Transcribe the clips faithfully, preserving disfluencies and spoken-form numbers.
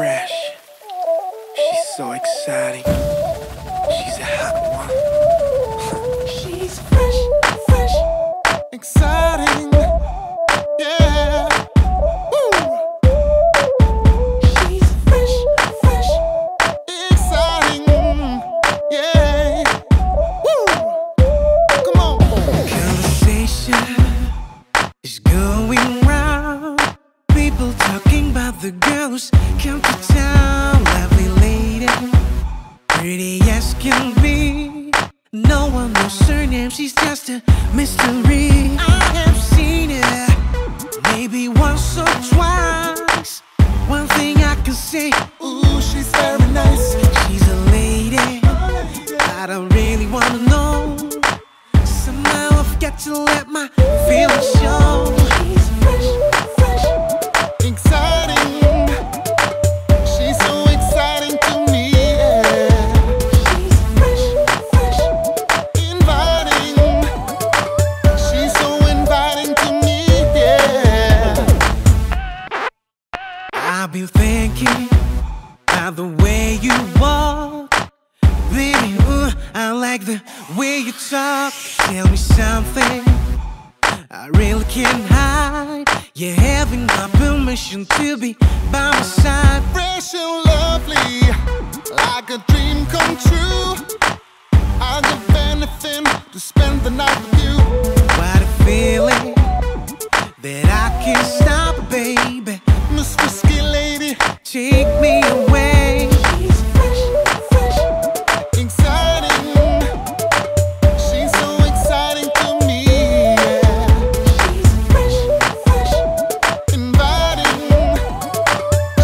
fresh. She's so exciting. She's a hot one. She's fresh, fresh, exciting. Yeah. Woo. She's fresh, fresh, exciting. Yeah. Woo. Come on. Conversation is going round. People talking about the girls come to town. Lovely lady, pretty as can be. No one knows her name, she's just a mystery. I have seen her maybe once or twice. One thing I can say, ooh, she's very nice. She's a lady, I don't really wanna know. Somehow I've got to let my feelings show. She's fresh. I've been thinking about the way you walk, baby. Ooh, I like the way you talk. Tell me something I really can't hide. You're having my permission to be by my side. Fresh and lovely, like a dream come true. I'd give anything to spend the night with you. What a feeling that I can't stop, baby. Miss Whiskey Lady, take me away. She's fresh, fresh, exciting. She's so exciting to me. She's fresh, fresh, inviting.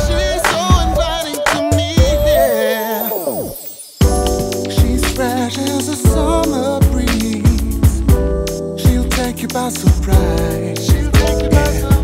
She's so inviting to me, yeah. She's fresh as a summer breeze. She'll take you by surprise. She'll take you by surprise.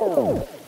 Oh.